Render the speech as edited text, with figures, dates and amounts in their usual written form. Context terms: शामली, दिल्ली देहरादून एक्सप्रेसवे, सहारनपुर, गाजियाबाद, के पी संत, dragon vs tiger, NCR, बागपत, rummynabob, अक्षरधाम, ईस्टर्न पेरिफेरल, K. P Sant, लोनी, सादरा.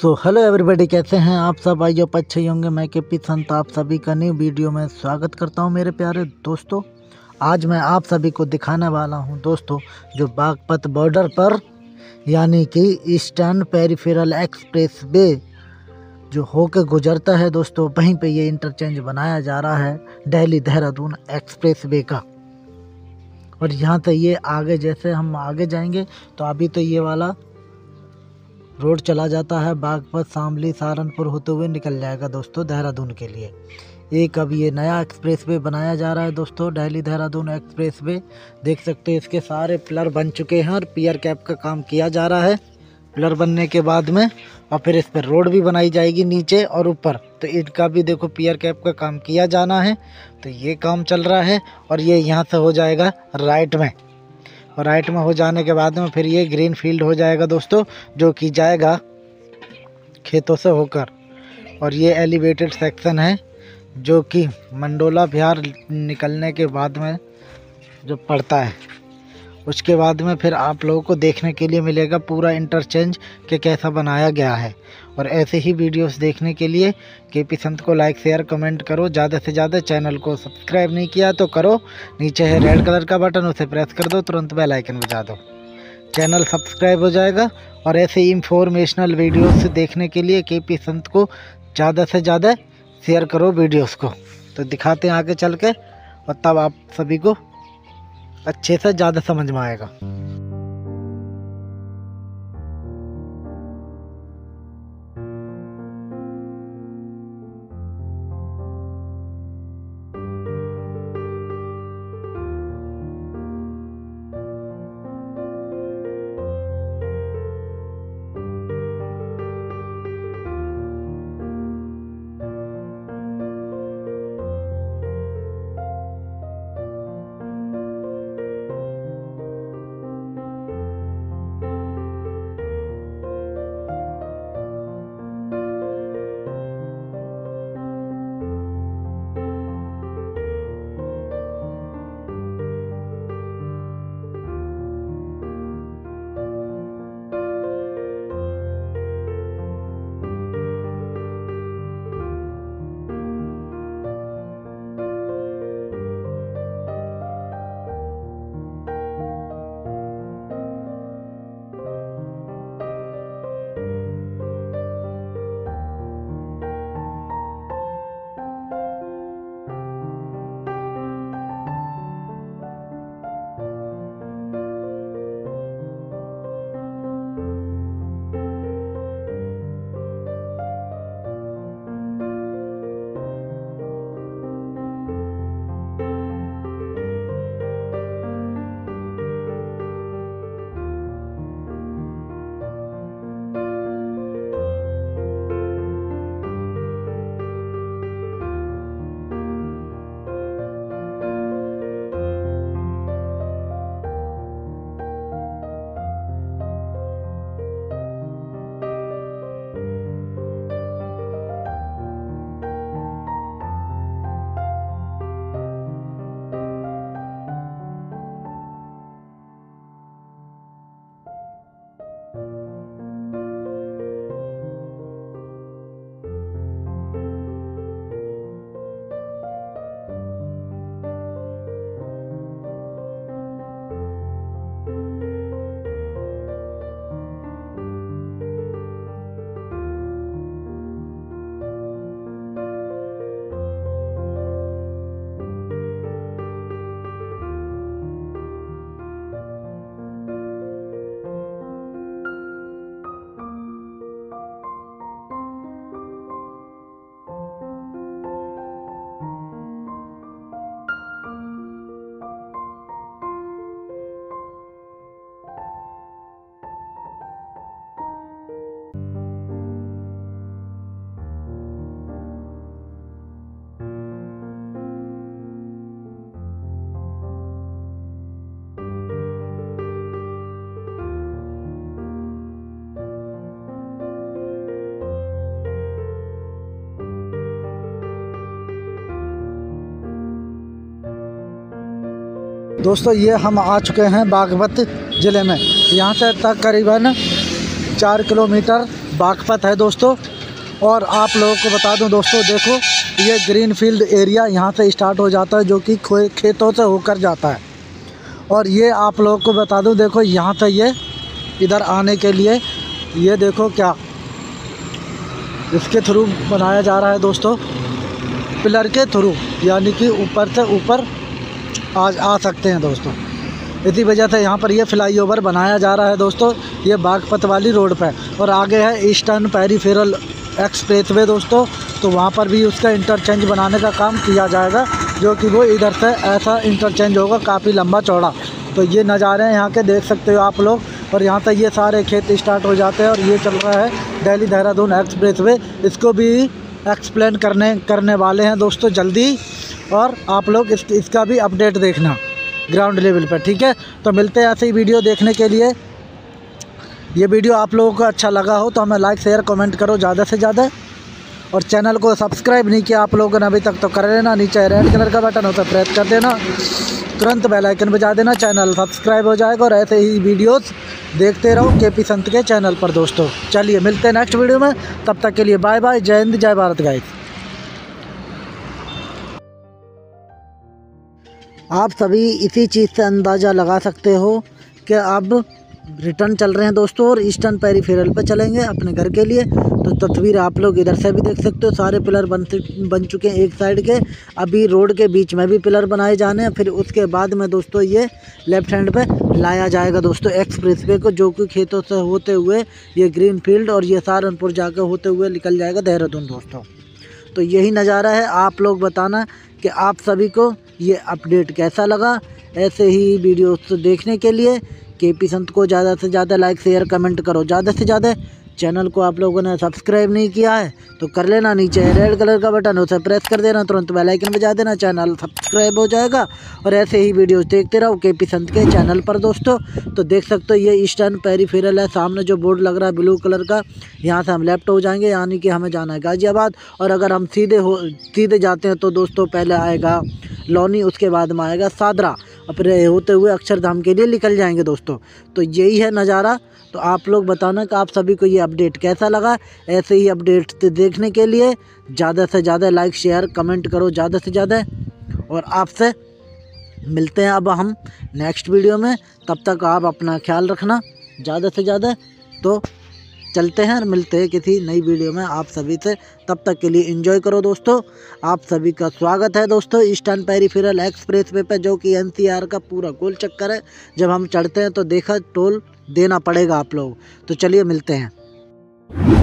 So hello everybody, कैसे हैं आप सब? आइए अच्छे होंगे। मैं के पी संत आप सभी का न्यू वीडियो में स्वागत करता हूं। मेरे प्यारे दोस्तों, आज मैं आप सभी को दिखाने वाला हूं दोस्तों जो बागपत बॉर्डर पर यानी कि ईस्टर्न पेरिफेरल एक्सप्रेसवे जो होकर गुजरता है दोस्तों, वहीं पे ये इंटरचेंज बनाया जा रहा है दिल्ली देहरादून एक्सप्रेसवे का। और यहाँ से ये आगे जैसे हम आगे जाएंगे तो अभी तो ये वाला रोड चला जाता है बागपत शामली सहारनपुर होते हुए निकल जाएगा दोस्तों देहरादून के लिए। एक अब ये नया एक्सप्रेसवे बनाया जा रहा है दोस्तों दिल्ली देहरादून एक्सप्रेसवे। देख सकते हैं इसके सारे पिलर बन चुके हैं और पियर कैप का काम किया जा रहा है। पिलर बनने के बाद में और फिर इस पर रोड भी बनाई जाएगी नीचे और ऊपर, तो इनका भी देखो पियर कैप का काम किया जाना है। तो ये काम चल रहा है और ये यहाँ से हो जाएगा राइट में, और राइट में हो जाने के बाद में फिर ये ग्रीन फील्ड हो जाएगा दोस्तों, जो कि जाएगा खेतों से होकर। और ये एलिवेटेड सेक्शन है जो कि मंडोला बिहार निकलने के बाद में जो पड़ता है। उसके बाद में फिर आप लोगों को देखने के लिए मिलेगा पूरा इंटरचेंज के कैसा बनाया गया है। और ऐसे ही वीडियोस देखने के लिए के पी संत को लाइक शेयर कमेंट करो ज़्यादा से ज़्यादा। चैनल को सब्सक्राइब नहीं किया तो करो, नीचे है रेड कलर का बटन, उसे प्रेस कर दो, तुरंत बेल आइकन बजा दो, चैनल सब्सक्राइब हो जाएगा। और ऐसे इंफॉर्मेशनल वीडियोस देखने के लिए के पी संत को ज़्यादा से ज़्यादा शेयर करो वीडियोज़ को। तो दिखाते हैं आगे चल के, और तब आप सभी को अच्छे से ज़्यादा समझ में आएगा। दोस्तों ये हम आ चुके हैं बागपत ज़िले में। यहाँ से तक करीबन 4 किलोमीटर बागपत है दोस्तों। और आप लोगों को बता दूं दोस्तों, देखो ये ग्रीन फील्ड एरिया यहाँ से स्टार्ट हो जाता है जो कि खेतों से होकर जाता है। और ये आप लोगों को बता दूं, देखो यहाँ से ये इधर आने के लिए ये देखो क्या इसके थ्रू बनाया जा रहा है दोस्तों, पिलर के थ्रू, यानी कि ऊपर से ऊपर आज आ सकते हैं दोस्तों। इसी वजह से यहाँ पर ये फ्लाईओवर बनाया जा रहा है दोस्तों, ये बागपत वाली रोड पर। और आगे है ईस्टर्न पेरिफेरल एक्सप्रेसवे दोस्तों, तो वहाँ पर भी उसका इंटरचेंज बनाने का काम किया जाएगा, जो कि वो इधर से ऐसा इंटरचेंज होगा काफ़ी लंबा चौड़ा। तो ये नज़ारे हैं यहाँ के, देख सकते हो आप लोग। और यहाँ से ये सारे खेत स्टार्ट हो जाते हैं। और ये चल रहा है दिल्ली देहरादून एक्सप्रेसवे, इसको भी एक्सप्लेन करने वाले हैं दोस्तों जल्दी। और आप लोग इसका भी अपडेट देखना ग्राउंड लेवल पर, ठीक है। तो मिलते हैं ऐसे ही वीडियो देखने के लिए। ये वीडियो आप लोगों को अच्छा लगा हो तो हमें लाइक शेयर कमेंट करो ज़्यादा से ज़्यादा। और चैनल को सब्सक्राइब नहीं किया आप लोगों ने अभी तक तो कर लेना, नीचे रेड कलर का बटन होता है प्रेस कर देना, तुरंत बेल आइकन बजा देना, चैनल सब्सक्राइब हो जाएगा। और ऐसे ही वीडियोस देखते रहो KP संत के चैनल पर दोस्तों। चलिए मिलते हैं नेक्स्ट वीडियो में, तब तक के लिए बाय बाय, जय हिंद, जय भारत गाइस। आप सभी इसी चीज़ से अंदाज़ा लगा सकते हो कि अब रिटर्न चल रहे हैं दोस्तों और ईस्टर्न पेरिफेरल पर चलेंगे अपने घर के लिए। तो तस्वीर आप लोग इधर से भी देख सकते हो, सारे पिलर बन चुके हैं एक साइड के, अभी रोड के बीच में भी पिलर बनाए जाने हैं, फिर उसके बाद में दोस्तों ये लेफ़्ट हैंड पे लाया जाएगा दोस्तों एक्सप्रेसवे को, जो कि खेतों से होते हुए ये ग्रीन फील्ड और ये सहारनपुर जाकर होते हुए निकल जाएगा देहरादून दोस्तों। तो यही नज़ारा है, आप लोग बताना कि आप सभी को ये अपडेट कैसा लगा। ऐसे ही वीडियोस देखने के लिए KP संत को ज़्यादा से ज़्यादा लाइक शेयर कमेंट करो ज़्यादा से ज़्यादा। चैनल को आप लोगों ने सब्सक्राइब नहीं किया है तो कर लेना, नीचे रेड कलर का बटन उसे प्रेस कर देना, तुरंत बेल आइकन बजा देना, चैनल सब्सक्राइब हो जाएगा। और ऐसे ही वीडियोस देखते रहो KP संत के चैनल पर दोस्तों। तो देख सकते हो ये ईस्टर्न पेरिफेरल है, सामने जो बोर्ड लग रहा है ब्लू कलर का, यहाँ से हम लेफ्ट हो जाएंगे, यानी कि हमें जाना है गाजियाबाद। और अगर हम सीधे जाते हैं तो दोस्तों पहले आएगा लोनी, उसके बाद में आएगा सादरा, अपने होते हुए अक्षरधाम के लिए निकल जाएंगे दोस्तों। तो यही है नज़ारा, तो आप लोग बताना कि आप सभी को ये अपडेट कैसा लगा। ऐसे ही अपडेट देखने के लिए ज़्यादा से ज़्यादा लाइक शेयर कमेंट करो ज़्यादा से ज़्यादा। और आपसे मिलते हैं अब हम नेक्स्ट वीडियो में, तब तक आप अपना ख्याल रखना ज़्यादा से ज़्यादा। तो चलते हैं और मिलते हैं किसी नई वीडियो में आप सभी से, तब तक के लिए एंजॉय करो दोस्तों। आप सभी का स्वागत है दोस्तों ईस्टर्न पेरिफेरल एक्सप्रेसवे पे, जो कि NCR का पूरा गोल चक्कर है। जब हम चढ़ते हैं तो देखा टोल देना पड़ेगा आप लोग। तो चलिए मिलते हैं।